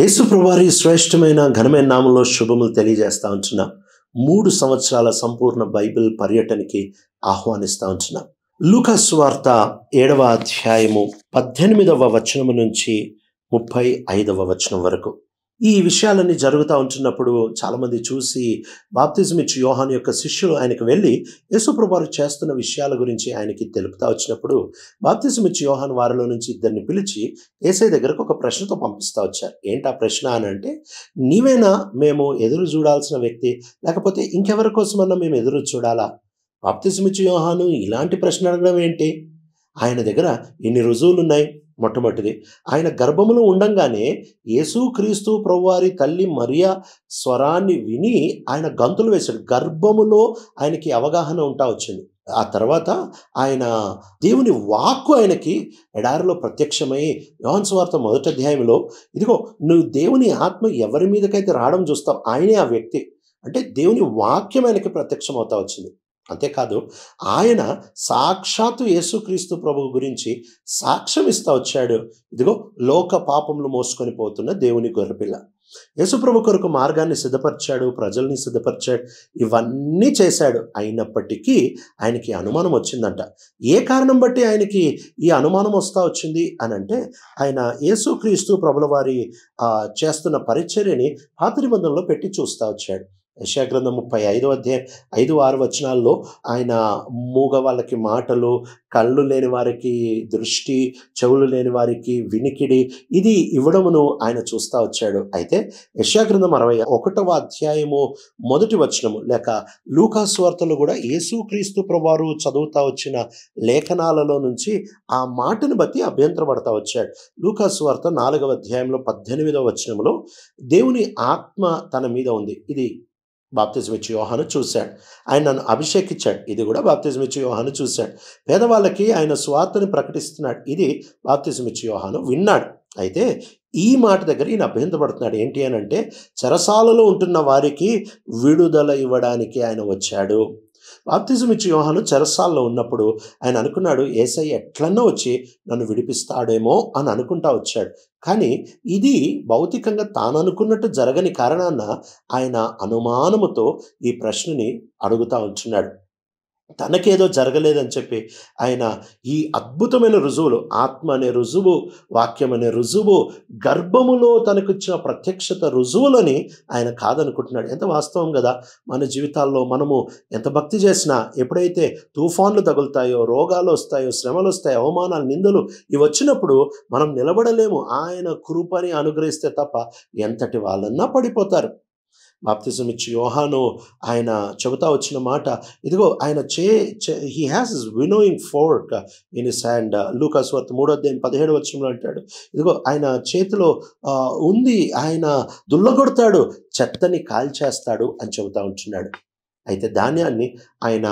యేసు ప్రభువారి శ్రేష్టమైన ఘనమైన నామములో శుభములు తెలియజేస్తా ఉంటున్నా. 3 సంవత్సరాల సంపూర్ణ బైబిల్ పర్యటనకి ఆహ్వానిస్తా ఉంటున్నా. లూకా సువార్త 7వ అధ్యాయము 18వ వచనం నుంచి 35వ వచనం వరకు ఈ విషయాలన్నీ జరుగుతూ ఉంటున్నప్పుడు చాలామంది చూసి బాప్తిజం ఇచ్చి యోహాను యొక్క శిష్యులు ఆయనకు వెళ్ళి యేసు ప్రభువారు చేస్తున్న విషయాల గురించి ఆయనకి తెలుపుతా వచ్చినప్పుడు బాప్తిజం ఇచ్చి యోహాను వారిలో నుంచి ఇద్దరిని పిలిచి యేసయ్య దగ్గరకు ఒక ప్రశ్నతో పంపిస్తూ వచ్చారు. ఏంటా ప్రశ్న అని అంటే, నీవేనా మేము ఎదురు చూడాల్సిన వ్యక్తి, లేకపోతే ఇంకెవరి కోసమన్నా మేము ఎదురు చూడాలా? బాప్తిజం ఇచ్చి యోహాను ఇలాంటి ప్రశ్న అడగడం ఏంటి? ఆయన దగ్గర ఎన్ని రుజువులున్నాయి? మొట్టమొదటిది, ఆయన గర్భములో ఉండంగానే యేసుక్రీస్తు ప్రభువారి తల్లి మరియ స్వరాన్ని విని ఆయన గంతులు వేశాడు. గర్భములో ఆయనకి అవగాహన ఉంటా వచ్చింది. ఆ తర్వాత ఆయన దేవుని వాక్కు ఆయనకి ఎడారిలో ప్రత్యక్షమై యోహాను సువార్త 1వ అధ్యాయంలో ఇదిగో నువ్వు దేవుని ఆత్మ ఎవరి మీదకైతే రావడం చూస్తావు ఆయనే ఆ వ్యక్తి అంటే దేవుని వాక్యం ఆయనకి ప్రత్యక్షం అవుతా వచ్చింది. అంతేకాదు ఆయన సాక్షాత్తు యేసుక్రీస్తు ప్రభువు గురించి సాక్ష్యం ఇస్తూ వచ్చాడు. ఇదిగో లోక పాపములు మోసుకొని పోతున్న దేవుని గొర్రెపిల్ల, యేసు ప్రభు కొరకు మార్గాన్ని సిద్ధపరిచాడు, ప్రజల్ని సిద్ధపరిచాడు, ఇవన్నీ చేశాడు. అయినప్పటికీ ఆయనకి అనుమానం వచ్చిందంట. ఏ కారణం బట్టి ఆయనకి ఈ అనుమానం వస్తూ వచ్చింది అని అంటే, ఆయన యేసుక్రీస్తు ప్రభుల వారి చేస్తున్న పరిచర్యని పాతనిబంధంలో పెట్టి చూస్తూ వచ్చాడు. యెషయా గ్రంథం 35వ అధ్యాయం 5-6 వచనాల్లో ఆయన మూగ వాళ్ళకి మాటలు, కళ్ళు లేని వారికి దృష్టి, చెవులు లేని వారికి వినికిడి ఇది ఇవ్వడమును ఆయన చూస్తూ వచ్చాడు. అయితే యెషయా గ్రంథం 41వ అధ్యాయము 1వ వచనము లేక లూకా సువార్తలో కూడా యేసుక్రీస్తు ప్రభువారు చదువుతా వచ్చిన లేఖనాలలో నుంచి ఆ మాటను బట్టి అభ్యంతరపడతా వచ్చాడు. లూకా సువార్త 4వ అధ్యాయంలో 18వ వచనంలో దేవుని ఆత్మ తన మీద ఉంది, ఇది బాప్తిజం ఇచ్చి యోహాను చూశాడు. ఆయన నన్ను అభిషేకించాడు, ఇది కూడా బాప్తిజం ఇచ్చి యోహాను చూశాడు. పేదవాళ్ళకి ఆయన స్వార్థని ప్రకటిస్తున్నాడు, ఇది బాప్తిజం ఇచ్చి యోహాను విన్నాడు. అయితే ఈ మాట దగ్గర ఈయన అభ్యంతరపడుతున్నాడు. ఏంటి అని అంటే, చెరసాలలో ఉంటున్న వారికి విడుదల ఇవ్వడానికి ఆయన వచ్చాడు. బాప్తిజం ఇచ్చి యోహాను చెరసాల్లో ఉన్నప్పుడు ఆయన అనుకున్నాడు, యేసయ్య ఎట్లన్నా వచ్చి నన్ను విడిపిస్తాడేమో అని అనుకుంటా వచ్చాడు. కానీ ఇది భౌతికంగా తాను అనుకున్నట్టు జరగని కారణాన ఆయన అనుమానముతో ఈ ప్రశ్నని అడుగుతూ ఉంటున్నాడు. తనకేదో జరగలేదని చెప్పి ఆయన ఈ అద్భుతమైన రుజువులు, ఆత్మ అనే రుజువు, వాక్యం అనే రుజువు, గర్భములో తనకిచ్చిన ప్రత్యక్షత రుజువులని ఆయన కాదనుకుంటున్నాడు. ఎంత వాస్తవం కదా! మన జీవితాల్లో మనము ఎంత భక్తి చేసినా ఎప్పుడైతే తుఫాన్లు తగులుతాయో, రోగాలు వస్తాయో, శ్రమలు వస్తాయో, అవమానాలు, నిందలు ఇవి వచ్చినప్పుడు మనం నిలబడలేము. ఆయన కృపని అనుగ్రహిస్తే తప్ప ఎంతటి వాళ్ళన్నా పడిపోతారు. బాప్తిజం ఇచ్చి యోహాను ఆయన చెబుతా వచ్చిన మాట ఇదిగో ఆయన he has his winnowing fork in his hand. లూకా సువార్త 3వ అధ్యాయం 17వ వచనంలో అంటాడు, ఇదిగో ఆయన చేతిలో ఉంది, ఆయన దుల్లగొడతాడు, చెత్తని కాల్చేస్తాడు అని చెబుతా ఉంటున్నాడు. అయితే ధాన్యాన్ని ఆయన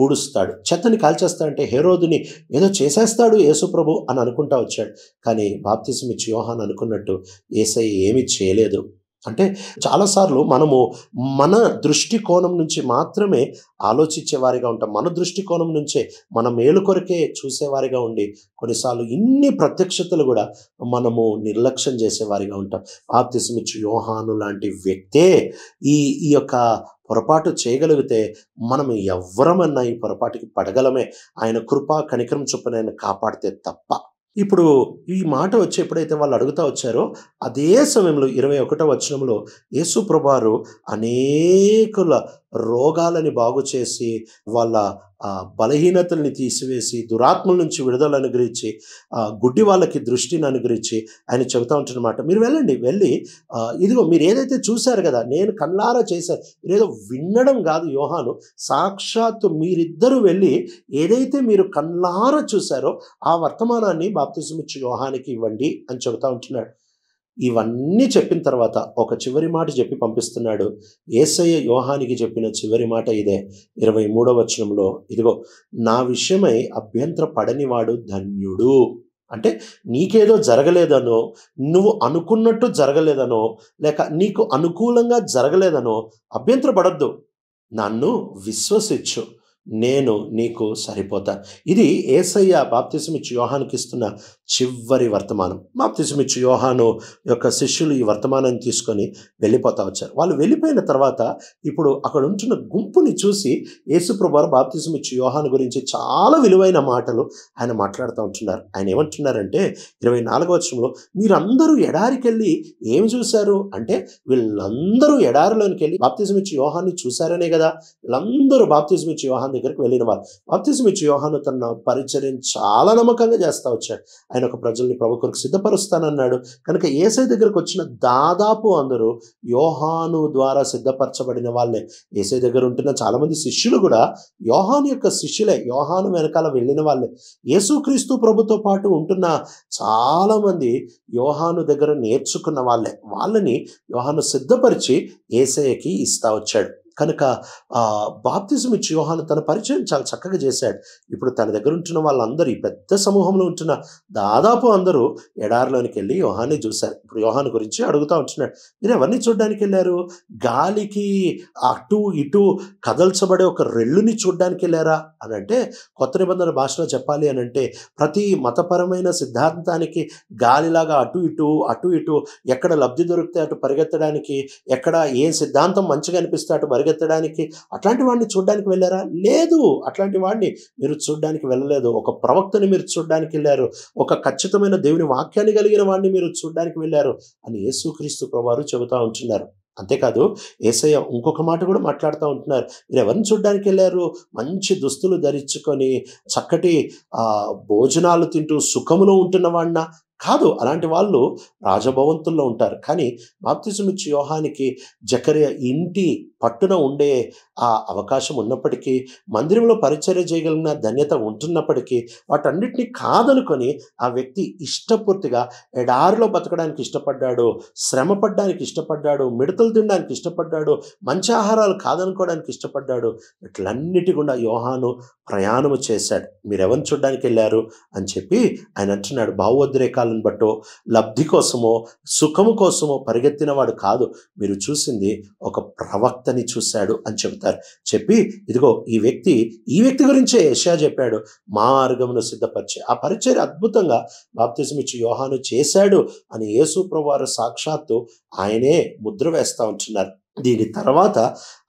కూడుస్తాడు, చెత్తని కాల్చేస్తాడంటే హేరోదుని ఏదో చేసేస్తాడు యేసు ప్రభు అని అనుకుంటా వచ్చాడు. కానీ బాప్తిజం ఇచ్చి యోహాను అనుకున్నట్టు యేసయ్య ఏమీ చేయలేదు. అంటే చాలాసార్లు మనము మన దృష్టికోణం నుంచి మాత్రమే ఆలోచించేవారిగా ఉంటాం, మన దృష్టికోణం నుంచే మన మేలు కొరకే చూసేవారిగా ఉండి కొన్నిసార్లు ఇన్ని ప్రత్యక్షతలు కూడా మనము నిర్లక్ష్యం చేసేవారిగా ఉంటాం. బాప్తిజం ఇచ్చి యోహాను లాంటి వ్యక్తే ఈ యొక్క పొరపాటు చేయగలిగితే మనం ఎవ్వరమన్నా ఈ పొరపాటుకి పడగలమే, ఆయన కృపా కనికరం చొప్పున ఆయన కాపాడితే తప్ప. ఇప్పుడు ఈ మాట వచ్చి ఎప్పుడైతే వాళ్ళు అడుగుతా వచ్చారో అదే సమయంలో 21వ వచనంలో యేసు ప్రభువారు అనేకుల రోగాలని బాగు చేసి, వాళ్ళ బలహీనతల్ని తీసివేసి, దురాత్మల నుంచి విడుదల అనుగ్రహించి, గుడ్డి వాళ్ళకి దృష్టిని అనుగ్రహించి ఆయన చెబుతా ఉంటున్నమాట, మీరు వెళ్ళండి, వెళ్ళి ఇదిగో మీరు ఏదైతే చూశారు కదా, నేను కళ్ళారా చేశాను, మీరేదో వినడం కాదు యోహాను, సాక్షాత్తు మీరిద్దరూ వెళ్ళి ఏదైతే మీరు కళ్ళారా చూశారో ఆ వర్తమానాన్ని బాప్తిజం ఇచ్చి యోహానికి ఇవ్వండి అని చెబుతా ఉంటున్నాడు. ఇవన్నీ చెప్పిన తర్వాత ఒక చివరి మాట చెప్పి పంపిస్తున్నాడు. యేసయ్య యోహానికి చెప్పిన చివరి మాట ఇదే. 23వ వచనంలో ఇదిగో నా విషయమై అభ్యంతర పడనివాడు ధన్యుడు. అంటే నీకేదో జరగలేదనో, నువ్వు అనుకున్నట్టు జరగలేదనో, లేక నీకు అనుకూలంగా జరగలేదనో అభ్యంతర పడద్దు, నన్ను విశ్వసించు, నేను నీకు సరిపోతా. ఇది ఏసయ్య బాప్తిసమిచ్చి యోహానుకి ఇస్తున్న చివరి వర్తమానం. బాప్తిసమిచ్చి యోహాను యొక్క శిష్యులు ఈ వర్తమానాన్ని తీసుకొని వెళ్ళిపోతా వచ్చారు. వాళ్ళు వెళ్ళిపోయిన తర్వాత ఇప్పుడు అక్కడ ఉంటున్న గుంపుని చూసి యేసుప్రభువారు బాప్తిసమిచ్చి యోహాను గురించి చాలా విలువైన మాటలు ఆయన మాట్లాడుతూ ఉంటున్నారు. ఆయన ఏమంటున్నారంటే 24వ వచనంలో మీరందరూ ఎడారికి వెళ్ళి ఏమి చూశారు అంటే, వీళ్ళందరూ ఎడారిలోనికి వెళ్ళి బాప్తిసమిచ్చి యోహాన్ని చూశారనే కదా. వీళ్ళందరూ బాప్తిసమిచ్చి యోహాను దగ్గరికి వెళ్ళిన వారు. బాప్తిసమిచ్చి యోహాను తన పరిచర్యం చాలా నమ్మకంగా చేస్తూ వచ్చాడు. ఆయన ఒక ప్రజల్ని ప్రభు కొరకు సిద్ధపరుస్తానన్నాడు. కనుక యేసయ్య దగ్గరకు వచ్చిన దాదాపు అందరూ యోహాను ద్వారా సిద్ధపరచబడిన వాళ్ళే. యేసయ్య దగ్గర ఉంటున్న చాలామంది శిష్యులు కూడా యోహాను యొక్క శిష్యులే, యోహాను వెనకాల వెళ్ళిన వాళ్ళే. యేసుక్రీస్తు ప్రభుతో పాటు ఉంటున్న చాలామంది యోహాను దగ్గర నేర్చుకున్న వాళ్ళే. వాళ్ళని యోహాను సిద్ధపరిచి యేసయ్యకి ఇస్తా వచ్చాడు. కనుక బాప్తిజం ఇచ్చి యోహాను తన పరిచయం చాలా చక్కగా చేశాడు. ఇప్పుడు తన దగ్గర ఉంటున్న వాళ్ళందరూ, ఈ పెద్ద సమూహంలో ఉంటున్న దాదాపు అందరూ ఎడారిలోనికి వెళ్ళి యోహాన్ని చూశారు. ఇప్పుడు యోహాను గురించి అడుగుతూ ఉంటున్నాడు, మీరు ఎవరిని చూడడానికి వెళ్ళారు? గాలికి అటు ఇటు కదల్చబడే ఒక రెల్లుని చూడడానికి వెళ్ళారా అని అంటే, కొత్త నిబంధన భాషలో చెప్పాలి అని అంటే, ప్రతి మతపరమైన సిద్ధాంతానికి గాలిలాగా అటు ఇటు ఎక్కడ లబ్ధి దొరికితే అటు పరిగెత్తడానికి, ఎక్కడ ఏ సిద్ధాంతం మంచిగా అనిపిస్తే అటు పరిగెత్తడానికి, అట్లాంటి వాడిని చూడడానికి వెళ్ళారా? లేదు, అట్లాంటి వాడిని మీరు చూడడానికి వెళ్ళలేదు. ఒక ప్రవక్తని మీరు చూడడానికి వెళ్ళారు. ఒక ఖచ్చితమైన దేవుని వాక్యాన్ని కలిగిన వాడిని మీరు చూడడానికి వెళ్ళారు అని యేసుక్రీస్తు ప్రభువారు చెబుతూ ఉంటున్నారు. అంతేకాదు యేసయ్య ఇంకొక మాట కూడా మాట్లాడుతూ ఉంటున్నారు. మీరు ఎవరిని చూడడానికి వెళ్ళారు? మంచి దుస్తులు ధరించుకొని చక్కటి భోజనాలు తింటూ సుఖములో ఉంటున్న వాడినా? కాదు, అలాంటి వాళ్ళు రాజభవంతుల్లో ఉంటారు. కానీ బాప్తిజం ఇచ్చి యోహానికి జకర్య ఇంటి పట్టున ఉండే ఆ అవకాశం ఉన్నప్పటికీ, మందిరంలో పరిచర్య చేయగలిగిన ధన్యత ఉంటున్నప్పటికీ, వాటన్నిటినీ కాదనుకొని ఆ వ్యక్తి ఇష్టపూర్తిగా ఎడారిలో బతకడానికి ఇష్టపడ్డాడు, శ్రమ పడ్డానికి ఇష్టపడ్డాడు, మిడతలు తినడానికి ఇష్టపడ్డాడు, మంచి ఆహారాలు కాదనుకోవడానికి ఇష్టపడ్డాడు. ఇట్లన్నిటి గుండా యోహాను ప్రయాణము చేశాడు. మీరెవరిని చూడడానికి వెళ్ళారు అని చెప్పి ఆయన అంటున్నాడు. భావోద్రేకాలను బట్టో, లబ్ధి కోసమో, సుఖము కోసమో పరిగెత్తినవాడు కాదు. మీరు చూసింది ఒక ప్రవక్తని చూశాడు అని చెబుతారు. చెప్పి ఇదిగో ఈ వ్యక్తి గురించే యెషయా చెప్పాడు, మార్గమును సిద్ధపరిచే ఆ పరిచర్య అద్భుతంగా బాప్తిజం ఇచ్చి యోహాను చేశాడు అని యేసుప్రభువారు సాక్షాత్తు ఆయనే ముద్ర వేస్తూ ఉంటున్నారు. దీని తర్వాత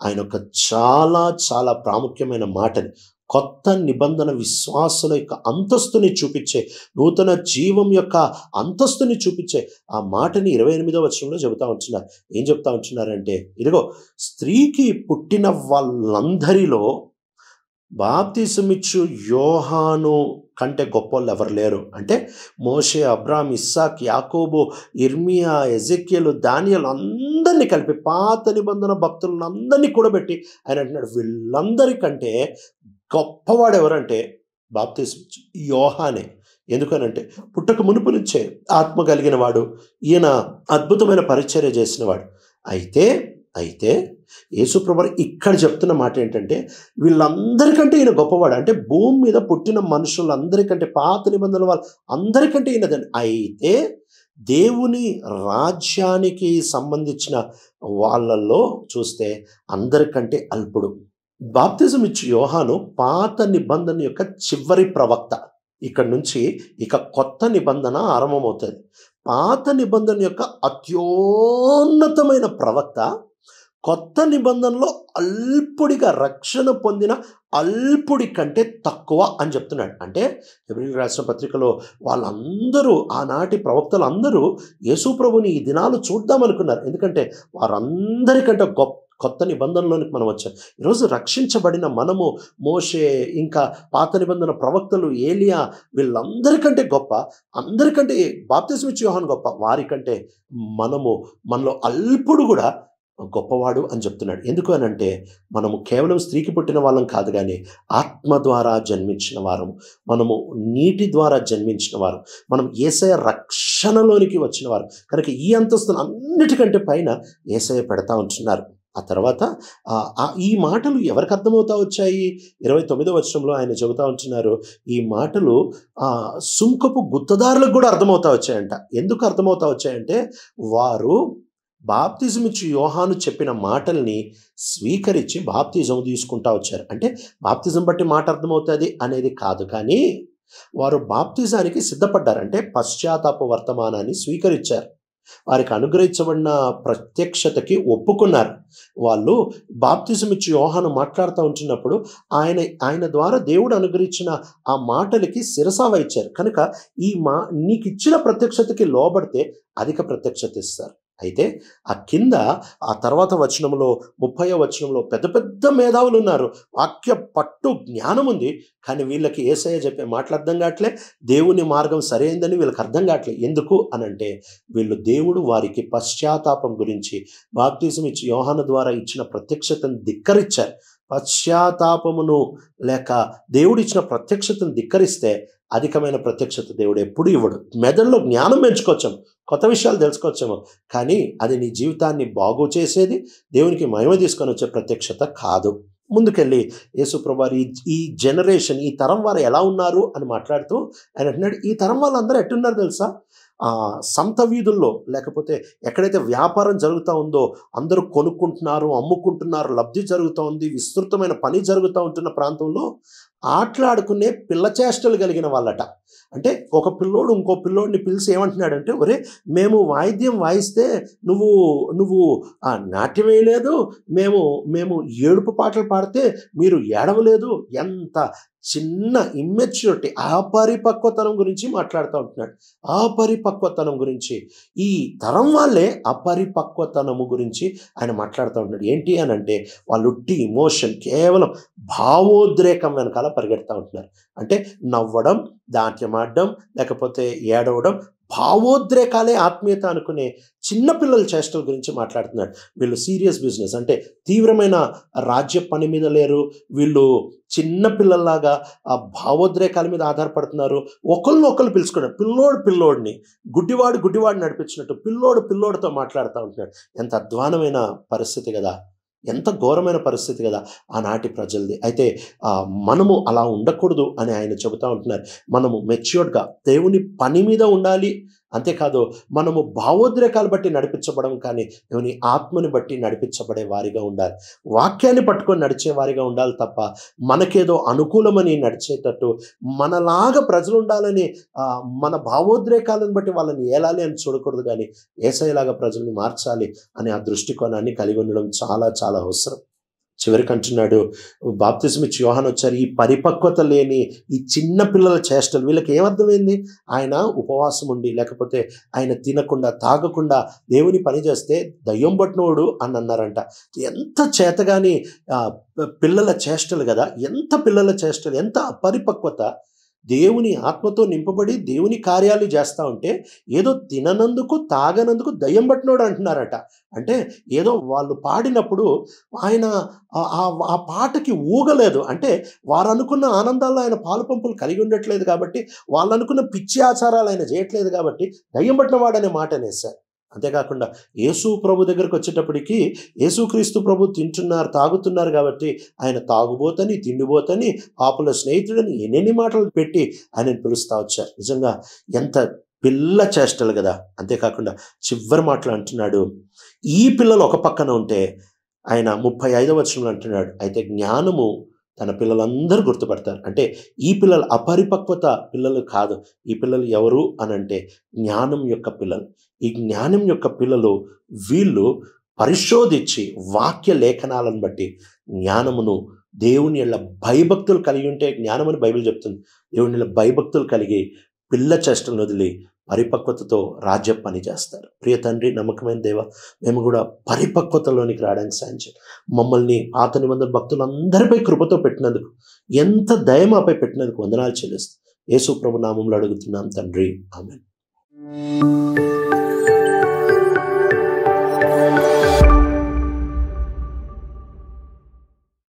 ఆయన ఒక చాలా చాలా ప్రాముఖ్యమైన మాటని, కొత్త నిబంధన విశ్వాసుల యొక్క అంతస్తుని చూపించే, నూతన జీవం యొక్క అంతస్తుని చూపించే ఆ మాటని 28వ వచనంలో చెబుతా ఉంటున్నారు. ఏం చెబుతా ఉంటున్నారంటే, ఇదిగో స్త్రీకి పుట్టిన వాళ్ళందరిలో బాప్తిసమిచ్చు యోహాను కంటే గొప్ప వాళ్ళు ఎవరు లేరు. అంటే మోషే, అబ్రామ్, ఇస్సాక్, యాకోబు, ఇర్మియా, ఎజెకియలు, దానియేలు అందరినీ కలిపి పాత నిబంధన భక్తులను అందరినీ కూడబెట్టి ఆయన అంటున్నాడు, వీళ్ళందరికంటే గొప్పవాడు ఎవరంటే బాప్తిజం యోహానే. ఎందుకనంటే పుట్టక మునుపు నుంచే ఆత్మ కలిగిన వాడు, ఈయన అద్భుతమైన పరిచర్య చేసినవాడు. అయితే యేసుప్రభువారు ఇక్కడ చెప్తున్న మాట ఏంటంటే, వీళ్ళందరికంటే ఈయన గొప్పవాడు. అంటే భూమి మీద పుట్టిన మనుషులందరికంటే, పాత నిబంధనల వాళ్ళు అందరికంటే ఈయనదండి. అయితే దేవుని రాజ్యానికి సంబంధించిన వాళ్ళల్లో చూస్తే అందరికంటే అల్పుడు. బాప్తిజం ఇచ్చి యోహాను పాత నిబంధన యొక్క చివరి ప్రవక్త. ఇక్కడ నుంచి ఇక కొత్త నిబంధన ఆరంభమవుతుంది. పాత నిబంధన యొక్క అత్యోన్నతమైన ప్రవక్త, కొత్త నిబంధనలో అల్పుడిగా రక్షణ పొందిన అల్పుడి కంటే తక్కువ అని చెప్తున్నాడు. అంటే ఎబ్రిల్ రాసిన పత్రికలో వాళ్ళందరూ, ఆనాటి ప్రవక్తలు అందరూ యేసు ప్రభుని ఈ దినాలు చూద్దామనుకున్నారు. ఎందుకంటే వారందరికంటే గొప్ప కొత్త నిబంధనలోనికి మనం వచ్చాం. ఈరోజు రక్షించబడిన మనము మోషే, ఇంకా పాత నిబంధన ప్రవక్తలు, ఏలియా, వీళ్ళందరికంటే గొప్ప, అందరికంటే బాప్తిజం ఇచ్చి యోహాను గొప్ప, వారికంటే మనలో అల్పుడు కూడా గొప్పవాడు అని చెప్తున్నాడు. ఎందుకు అని అంటే, మనము కేవలం స్త్రీకి పుట్టిన వాళ్ళం కాదు, కానీ ఆత్మ ద్వారా జన్మించిన వారము, మనము నీటి ద్వారా జన్మించిన వారు, మనం యేసయ్య రక్షణలోనికి వచ్చిన వారు. కనుక ఈ అంతస్తును అన్నిటికంటే పైన యేసయ్య పెడతా ఉంటున్నారు. ఆ తర్వాత ఈ మాటలు ఎవరికి అర్థమవుతా వచ్చాయి? 29వ వచనంలో ఆయన చెబుతా ఉంటున్నారు, ఈ మాటలు సుంకపు గుత్తదారులకు కూడా అర్థమవుతా వచ్చాయంట. ఎందుకు అర్థమవుతా వచ్చాయంటే, వారు బాప్తిజం ఇచ్చి యోహాను చెప్పిన మాటల్ని స్వీకరించి బాప్తిజం తీసుకుంటా వచ్చారు. అంటే బాప్తిజం బట్టి మాట అర్థమవుతుంది అనేది కాదు, కానీ వారు బాప్తిజానికి సిద్ధపడ్డారంటే పశ్చాత్తాప వర్తమానాన్ని స్వీకరించారు, వారికి అనుగ్రహించబడిన ప్రత్యక్షతకి ఒప్పుకున్నారు. వాళ్ళు బాప్తిజం ఇచ్చి యోహాను మాట్లాడుతూ ఉంటున్నప్పుడు ఆయన ద్వారా దేవుడు అనుగ్రహించిన ఆ మాటలకి శిరసావ ఇచ్చారు. కనుక ఈ నీకు ఇచ్చిన ప్రత్యక్షతకి లోబడితే అధిక ప్రత్యక్షత ఇస్తారు. అయితే ఆ కింద ఆ తర్వాత వచనంలో 30వ వచనంలో పెద్ద పెద్ద మేధావులు ఉన్నారు, వాక్య పట్టు జ్ఞానం ఉంది, కానీ వీళ్ళకి యేసయ్య చెప్పే మాటలు అర్థం కావట్లే, దేవుని మార్గం సరైనదని వీళ్ళకి అర్థం కావట్లే. ఎందుకు అనంటే వీళ్ళు దేవుడు వారికి పశ్చాత్తాపం గురించి బాప్తిజం ఇచ్చి యోహాను ద్వారా ఇచ్చిన ప్రత్యక్షతను ధిక్కరించారు. పశ్చాత్తాపమును లేక దేవుడు ఇచ్చిన ప్రత్యక్షతను ధిక్కరిస్తే అధికమైన ప్రత్యక్షత దేవుడు ఎప్పుడు ఇవ్వడు. మెదడులో జ్ఞానం పెంచుకోవచ్చాము, కొత్త విషయాలు తెలుసుకోవచ్చాము, కానీ అది నీ జీవితాన్ని బాగు చేసేది, దేవునికి మహిమ తీసుకొని వచ్చే ప్రత్యక్షత కాదు. ముందుకెళ్ళి యేసుప్రభు వారు ఈ జనరేషన్, ఈ తరం వారు ఎలా ఉన్నారు అని మాట్లాడుతూ ఆయన అంటున్నాడు, ఈ తరం వాళ్ళందరూ ఎట్టున్నారు తెలుసా, సంత వీధుల్లో లేకపోతే ఎక్కడైతే వ్యాపారం జరుగుతూ ఉందో అందరూ కొనుక్కుంటున్నారు, అమ్ముకుంటున్నారు, లబ్ధి జరుగుతూ ఉంది, విస్తృతమైన పని జరుగుతూ ఉంటున్న ప్రాంతంలో ఆటలాడుకునే పిల్లచేష్టలు కలిగిన వాళ్ళట. అంటే ఒక పిల్లోడు ఇంకో పిల్లోడిని పిలిచి ఏమంటున్నాడంటే, ఒరే మేము వాయిద్యం వాయిస్తే నువ్వు నాట్యం వేయలేదు, మేము ఏడుపు పాటలు పాడితే మీరు ఏడవలేదు. ఎంత చిన్న ఇమ్మెచ్యూరిటీ, అపరిపక్వతనం గురించి మాట్లాడుతూ ఉంటున్నాడు. అపరిపక్వతనం గురించి, ఈ తరం వాళ్ళే అపరిపక్వతనము గురించి ఆయన మాట్లాడుతూ ఉంటున్నాడు. ఏంటి అని అంటే వాళ్ళు ఎమోషన్, కేవలం భావోద్రేకం వెనకాల పరిగెడుతూ ఉంటున్నారు. అంటే నవ్వడం, నాట్యమాడడం, లేకపోతే ఏడవడం, భావోద్రేకాలే ఆత్మీయత అనుకునే చిన్నపిల్లల చేష్టల గురించి మాట్లాడుతున్నాడు. వీళ్ళు సీరియస్ బిజినెస్ అంటే తీవ్రమైన రాజ్య పని మీద లేరు, వీళ్ళు చిన్నపిల్లల్లాగా ఆ భావోద్రేకాల మీద ఆధారపడుతున్నారు. ఒకళ్ళు ఒకళ్ళు పిలుచుకున్నారు, పిల్లోడిని గుడ్డివాడు నడిపించినట్టు పిల్లోడితో మాట్లాడుతూ ఉంటున్నాడు. ఎంత అధ్వానమైన పరిస్థితి కదా, ఎంత ఘోరమైన పరిస్థితి కదా ఆనాటి ప్రజలది. అయితే మనము అలా ఉండకూడదు అని ఆయన చెబుతూ ఉంటున్నారు. మనము మెచ్యూర్డ్గా దేవుని పని మీద ఉండాలి, అంతేకాదు మనము భావోద్రేకాలు బట్టి నడిపించబడం కానీ దేవుని ఆత్మని బట్టి నడిపించబడే వారిగా ఉండాలి. వాక్యాన్ని పట్టుకొని నడిచే వారిగా ఉండాలి తప్ప మనకేదో అనుకూలమని నడిచేటట్టు, మనలాగా ప్రజలు ఉండాలని మన భావోద్రేకాలను బట్టి వాళ్ళని ఏలాలి అని చూడకూడదు, కానీ యేసయ్యలాగా ప్రజల్ని మార్చాలి అనే ఆ దృష్టికోణాన్ని కలిగి ఉండడం చాలా చాలా అవసరం. చివరికి అంటున్నాడు, బాప్తిజం ఇచ్చి యోహాను వచ్చారు, ఈ పరిపక్వత లేని ఈ చిన్న పిల్లల చేష్టలు, వీళ్ళకి ఏమర్థమైంది? ఆయన ఉపవాసం ఉండి లేకపోతే ఆయన తినకుండా తాగకుండా దేవుని పని చేస్తే దయ్యం పట్టినోడు అని అన్నారంట. ఎంత చేతగాని పిల్లల చేష్టలు కదా, ఎంత పిల్లల చేష్టలు, ఎంత అపరిపక్వత. దేవుని ఆత్మతో నింపబడి దేవుని కార్యాలు చేస్తూ ఉంటే ఏదో తిననందుకు తాగనందుకు దయ్యం పట్టినోడు అంటున్నారట. అంటే ఏదో వాళ్ళు పాడినప్పుడు ఆయన ఆ పాటకి ఊగలేదు, అంటే వారు అనుకున్న ఆనందాల్లో ఆయన పాలు పంపులు కలిగి ఉండట్లేదు కాబట్టి, వాళ్ళు అనుకున్న పిచ్చి ఆచారాలు ఆయన చేయట్లేదు కాబట్టి దయ్యం పట్టినవాడనే మాట అనేసారు. అంతేకాకుండా యేసు ప్రభు దగ్గరకు వచ్చేటప్పటికి యేసుక్రీస్తు ప్రభు తింటున్నారు తాగుతున్నారు కాబట్టి ఆయన తాగుబోతని, తిండిబోతని, ఆపుల స్నేహితుడని ఎన్నెన్ని మాటలు పెట్టి ఆయనను పిలుస్తూ వచ్చారు. నిజంగా ఎంత పిల్ల చేష్టలు కదా. అంతేకాకుండా చివరి మాటలు అంటున్నాడు, ఈ పిల్లలు ఒక పక్కన ఉంటే ఆయన 35వ వచనంలో అంటున్నాడు, అయితే జ్ఞానము తన పిల్లలందరూ గుర్తుపడతారు. అంటే ఈ పిల్లలు అపరిపక్వత పిల్లలు కాదు, ఈ పిల్లలు ఎవరు అనంటే జ్ఞానం యొక్క పిల్లలు. ఈ జ్ఞానం యొక్క పిల్లలు, వీళ్ళు పరిశోధించి వాక్య లేఖనాలను బట్టి జ్ఞానమును, దేవుని యొక్క భయభక్తులు కలిగి ఉంటే జ్ఞానమని బైబిల్ చెప్తుంది, దేవుని యొక్క భయభక్తులు కలిగి పిల్ల చేష్టలను వదిలి పరిపక్వతతో రాజ్య పని చేస్తారు. ప్రియ తండ్రి, నమ్మకమైన దేవ, మేము కూడా పరిపక్వతలోనికి రావడానికి సాయం చేయండి. మమ్మల్ని పాత నిబంధన భక్తులందరిపై కృపతో పెట్టినందుకు, ఎంత దయ మాపై పెట్టినందుకు వందనాలు చెల్లిస్తాం. యేసు ప్రభు నామములో అడుగుతున్నాం తండ్రి, ఆమేన్.